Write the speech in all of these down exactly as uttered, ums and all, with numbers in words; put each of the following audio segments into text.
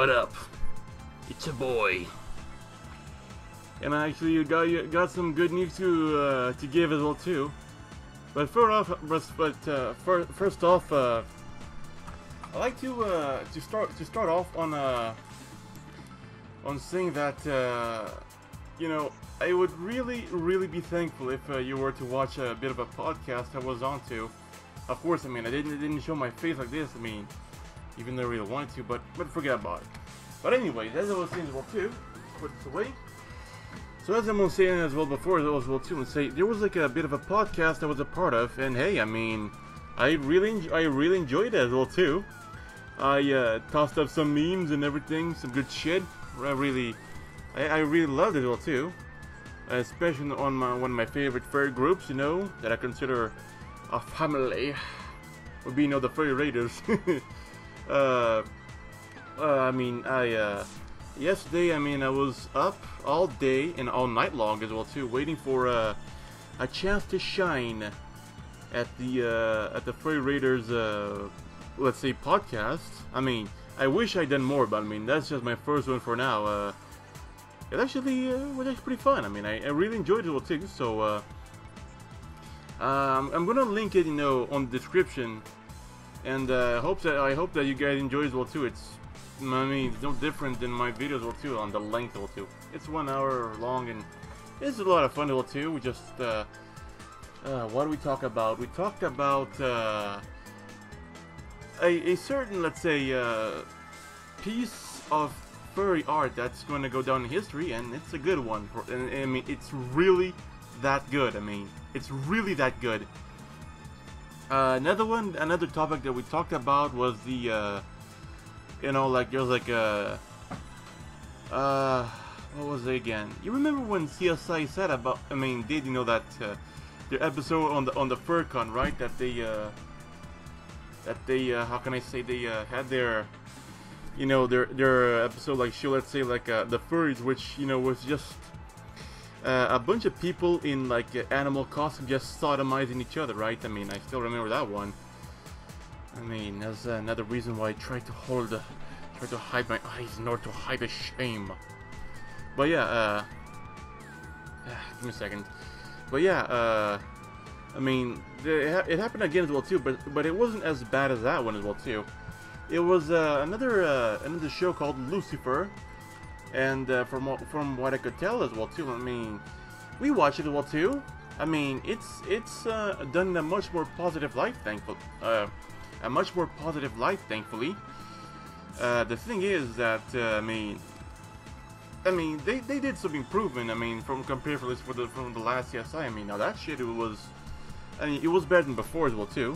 What up? It's a boy. And I actually got got some good news to uh, to give as well too. But first off, but uh, first first off, uh, I like to uh, to start to start off on uh, on saying that uh, you know, I would really really be thankful if uh, you were to watch a bit of a podcast I was on to. Of course, I mean I didn't didn't show my face like this. I mean, even though I really wanted to, but but forget about it. But anyway, that's those things as well too. Put this away. So as I was saying as well before, as well too, and say there was like a bit of a podcast I was a part of, and hey, I mean, I really, I really enjoyed it as well too. I uh, tossed up some memes and everything, some good shit. I really, I, I really loved it as well too, especially on my one of my favorite furry groups, you know, that I consider a family, would be you know the Furry Raiders. uh, uh, I mean, I. Uh, Yesterday, I mean, I was up all day and all night long as well too, waiting for uh, a chance to shine at the uh, at the Furry Raiders, uh, let's say, podcast. I mean, I wish I'd done more, but I mean, that's just my first one for now. Uh, it actually uh, was actually pretty fun. I mean, I, I really enjoyed it all too. So uh, um, I'm gonna link it, you know, on the description, and uh, hope that I hope that you guys enjoy it as well too. It's I mean, it's no different than my videos or two on the length or two. It's one hour long and it's a lot of fun or two. We just, uh, uh, what do we talk about? We talked about uh, a, a certain, let's say, uh, piece of furry art that's going to go down in history, and it's a good one. For, and, and, I mean, it's really that good. I mean, it's really that good. Uh, another one, another topic that we talked about was the. Uh, You know, like there's like a, uh, what was it again? You remember when C S I said about? I mean, did you know that uh, their episode on the on the FurCon, right? That they, uh, that they, uh, how can I say? They uh, had their, you know, their their episode like show. Let's say like uh, the furries, which you know was just uh, a bunch of people in like uh, animal costume just sodomizing each other, right? I mean, I still remember that one. I mean, that's another reason why I try to hold, uh, try to hide my eyes in order to hide the shame. But yeah, uh, uh, give me a second. But yeah, uh, I mean, it, ha it happened again as well too, but but it wasn't as bad as that one as well too. It was uh, another uh, another show called Lucifer, and uh, from from what I could tell as well too, I mean, we watched it as well too. I mean, it's it's uh, done in a much more positive light, thankfully. Uh, A much more positive life, thankfully. Uh, the thing is that uh, I mean, I mean they, they did some improvement. I mean, from compared to for the from the last C S I. I mean, now that shit it was, I mean, it was better than before as well too.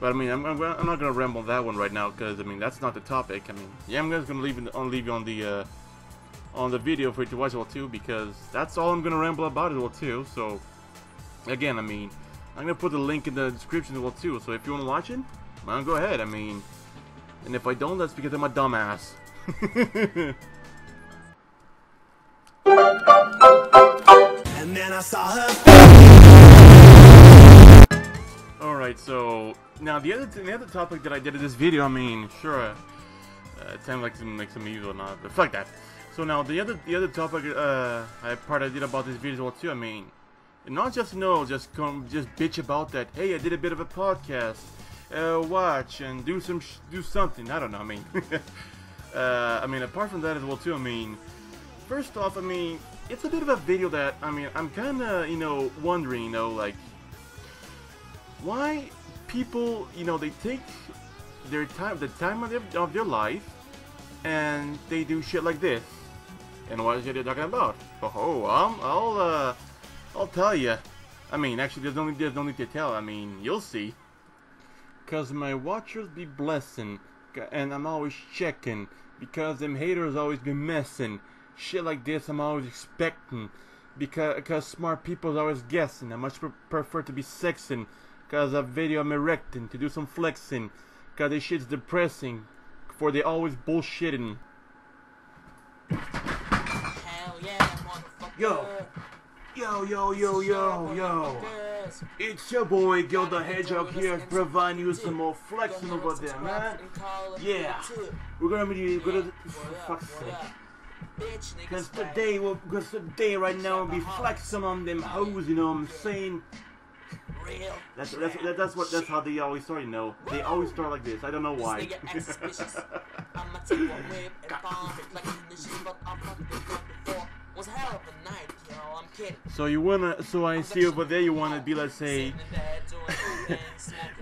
But I mean, I'm I'm, I'm not gonna ramble on that one right now because I mean that's not the topic. I mean, yeah, I'm just gonna leave it on leave you on the uh, on the video for you to watch as well too because that's all I'm gonna ramble about as well too. So again, I mean. I'm gonna put the link in the description as well too, so if you wanna watch it, well, go ahead, I mean, and if I don't, that's because I'm a dumbass. And then I saw her. Alright, so, now the other, the other topic that I did in this video, I mean, sure, uh, it sounds like some, like some news or not, but fuck that. So now, the other, the other topic, uh, I, part I did about this video as well too, I mean, not just no, just come, just bitch about that. Hey, I did a bit of a podcast. Uh, watch and do some, sh do something. I don't know. I mean, uh, I mean, apart from that as well too. I mean, first off, I mean, it's a bit of a video that I mean, I'm kind of you know wondering, you know, like why people, you know, they take their time, the time of their of their life, and they do shit like this. And what is it they're talking about? Oh, um, I'll uh. I'll tell you. I mean, actually, there's no need, there's no need to tell. I mean, you'll see. Cause my watchers be blessing, and I'm always checking. Because them haters always be messing. Shit like this, I'm always expecting. Because, cause smart people's always guessing. I much prefer to be sexing. Cause a video I'm erecting to do some flexing. Cause this shit's depressing. For they always bullshitting. Hell yeah, motherfucker. Yo. Yo, yo, yo, yo, yo. It's your boy Guil the Hedgehog here, providing you some more flexing over there, man. Yeah, we're gonna be gonna for fuck's sake. Cause today, we'll, cause today right now we'll be flexing on them hoes, you know what I'm saying? That's that's that's what that's how they always start, you know. They always start like this. I don't know why. So you wanna? So I see over there. You wanna be, let's say,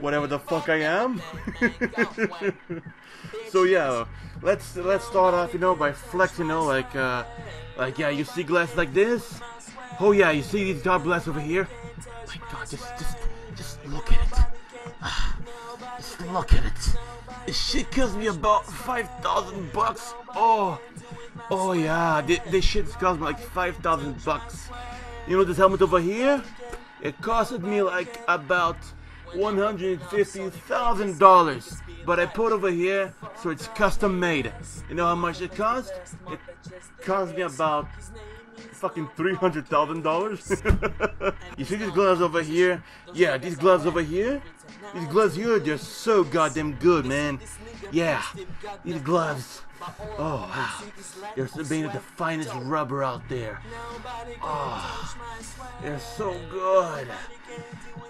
whatever the fuck I am. So yeah, let's let's start off, you know, by flexing, you know, like uh, like yeah, you see glasses like this. Oh yeah, you see these God bless over here. My God, just just just look at it. Ah, just look at it. This shit cost me about five thousand bucks. Oh, oh yeah, this, this shit cost me like five thousand bucks. You know this helmet over here? It costed me like about one hundred fifty thousand dollars. But I put over here, so it's custom made. You know how much it cost? It cost me about fucking three hundred thousand dollars. You see these gloves over here? Yeah, these gloves over here? These gloves here, they're so goddamn good, man. Yeah, these gloves. Oh, wow. They're made of the finest rubber out there. Oh, they're so good.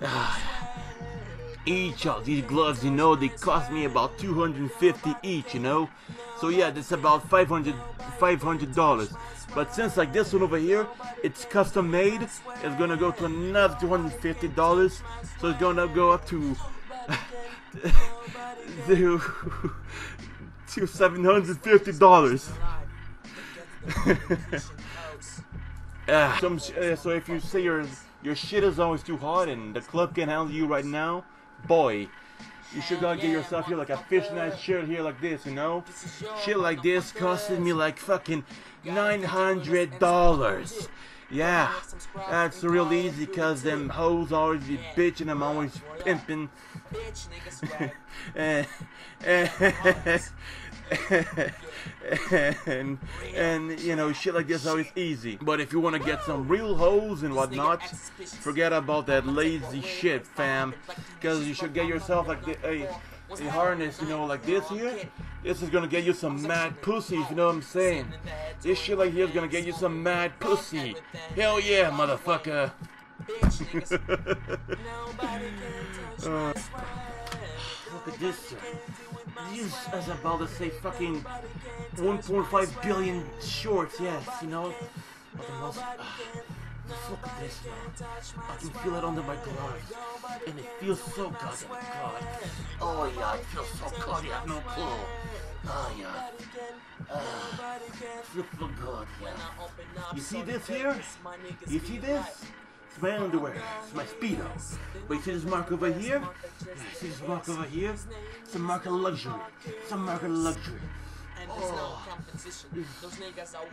Ah. Each of these gloves, you know, they cost me about two hundred fifty each, you know. So yeah, that's about five hundred dollars. But since like this one over here, it's custom made, it's gonna go to another two hundred fifty dollars. So it's gonna go up to to, to seven hundred fifty dollars. uh, some sh uh, so if you say your your shit is always too hard and the club can't handle you right now, boy, you should go get yourself here like a fishnet shirt here like this, you know? Shit like this costed me like fucking nine hundred dollars. Yeah, that's real easy cause them hoes always be bitching, I'm always pimping. and, and, and you know, shit like this is always easy. But if you wanna get some real hoes and whatnot, forget about that lazy shit, fam. Cause you should get yourself like a, a harness, you know, like this here. This is gonna get you some mad pussy, if you know what I'm saying. This shit like here is gonna get you some mad pussy. Hell yeah, motherfucker. uh, Look at this, sir. This is about to say fucking one point five billion shorts, yes, you know? But the most, uh, just look at this, man. I can feel it under my gloves. And it feels so goddamn good. Oh yeah, it feels so good, you have no clue. Oh yeah. Uh, it feels so good, yeah. You see this here? You see this? It's my underwear, it's my speedo. But you see this mark over here? You see this mark over here? It's a mark of luxury. It's a mark of luxury. Oh,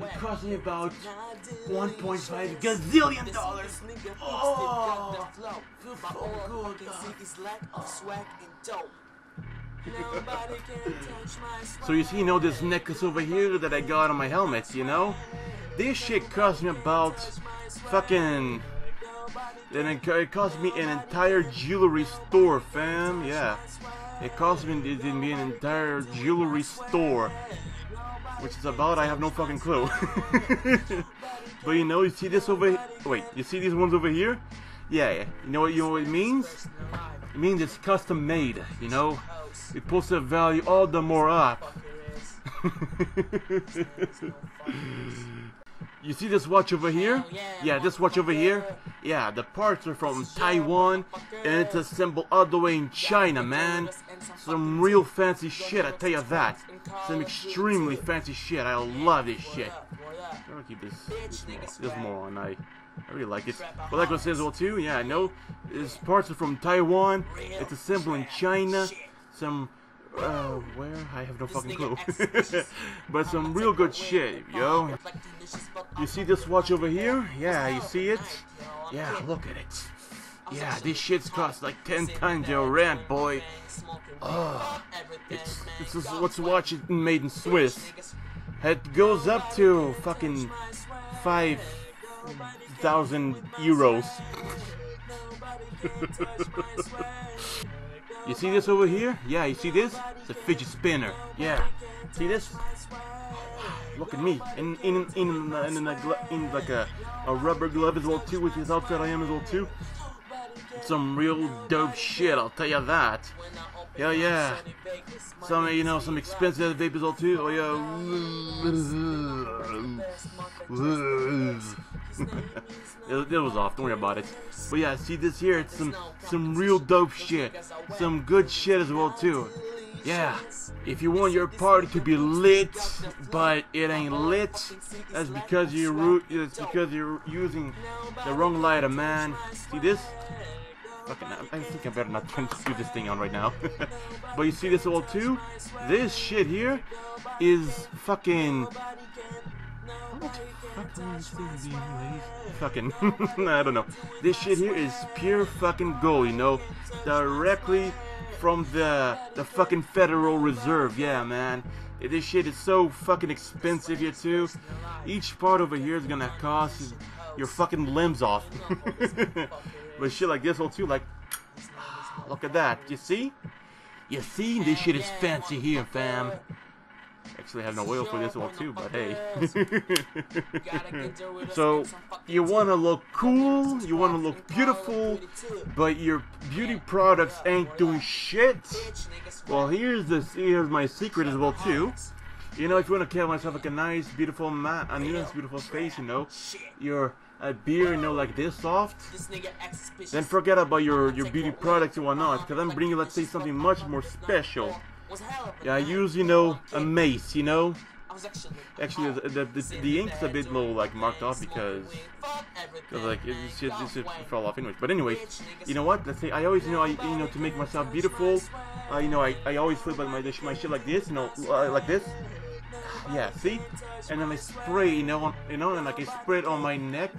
it cost me about one point five gazillion dollars. Oh, feels so good, God. So you see, you know, this necklace over here that I got on my helmet, you know? This shit cost me about fucking... Then it cost me an entire jewelry store, fam. Yeah, it cost me, it didn't be an entire jewelry store, which is about I have no fucking clue. But you know, you see this over. Wait, you see these ones over here? Yeah, yeah. You know what you know what it means? It means it's custom made. You know, it puts the value all the more up. You see this watch over here? Yeah, this watch over here? Yeah, the parts are from Taiwan, and it's assembled all the way in China, man. Some real fancy shit, I tell you that. Some extremely fancy shit, I love this shit. I'm gonna keep this, this, more, this more on, I, I really like it. But like I said as well too, yeah, I know, these parts are from Taiwan, it's assembled in China, some... Uh, where? I have no fucking clue. But some real good shit, yo. You see this watch over here? Yeah, you see it? Yeah, look at it. Yeah, this shit's cost like ten times your rent, boy. Oh, it's, it's this, what's watch is made in Swiss. It goes up to fucking five thousand euros. You see this over here? Yeah, you see this? It's a fidget spinner. Yeah. See this? Look at me. In in in in, in, in, a, in like a, a rubber glove as well too, which is outside I am as well too. Some real dope shit, I'll tell you that. Yeah, yeah. Some, you know, some expensive vape as well too. Oh yeah. It, it was off. Don't worry about it. But yeah, see this here. It's some some real dope shit. Some good shit as well too. Yeah, if you want your party to be lit, but it ain't lit, that's because you're that's because you're using the wrong lighter, man. See this? Okay, I think I better not turn screw this thing on right now. But you see this all too? This shit here is fucking. What the fuck anyways? Fucking, I don't know. This shit here is pure fucking gold, you know, directly from the the fucking Federal Reserve. Yeah, man, this shit is so fucking expensive here too. Each part over here is gonna cost your fucking limbs off. But shit like this all too, like, look at that. You see? You see? This shit is fancy here, fam. Actually, I have no oil for this one too, but hey. So you want to look cool, you want to look beautiful, but your beauty products ain't doing shit. Well, here's this. Here's my secret as well too. You know, if you want to get myself like a nice, beautiful man, a nice, beautiful face, you know, your a beer, you know, like this soft. Then forget about your your beauty products and whatnot, because I'm bringing, let's say, something much more special. Yeah, I use, you know, a mace, you know? Actually, the, the, the ink's a bit low, like, marked off because, because like, it should, it should fall off anyways. But anyway, you know what? Let's say, I always, you know, I, you know, to make myself beautiful, uh, you know, I, I always flip my, my shit like this, you know, uh, like this. Yeah, see? And then I spray, you know, on, you know, and like I spray it on my neck,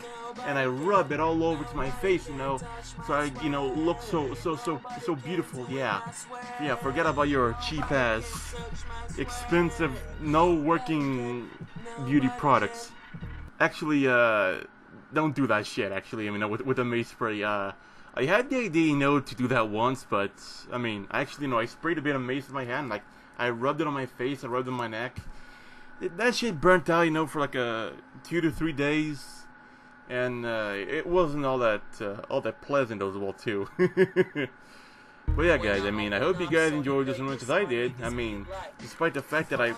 and I rub it all over to my face, you know, so I, you know, look so, so, so, so beautiful. Yeah, yeah. Forget about your cheap ass, expensive, no working beauty products. Actually, uh, don't do that shit. Actually, I mean, with with a mace spray, uh. I had the idea, you know, to do that once, but, I mean, actually, you know, I sprayed a bit of mace in my hand, like, I rubbed it on my face, I rubbed it on my neck. It, that shit burnt out, you know, for like a two to three days, and uh, it wasn't all that, uh, all that pleasant as well, too. But yeah, guys, I mean, I hope you guys enjoyed this as much as I did. I mean, despite the fact that I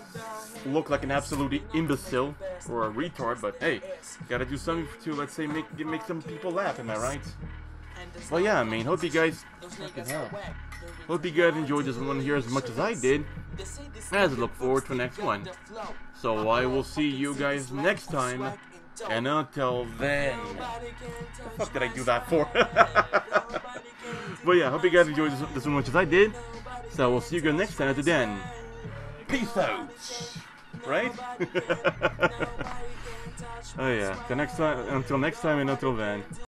look like an absolute imbecile or a retard, but hey, gotta do something to, let's say, make, make some people laugh, am I right? Well, yeah, I mean, hope you guys, hope you guys enjoyed this one here as much as I did, as I look forward to the next one. So I will see you guys next time, and until then, what the fuck did I do that for? But yeah, hope you guys enjoyed this, this one as much as I did, so we'll see you guys next time. Until then, peace out, right? Oh yeah, until next time, until next time and until then.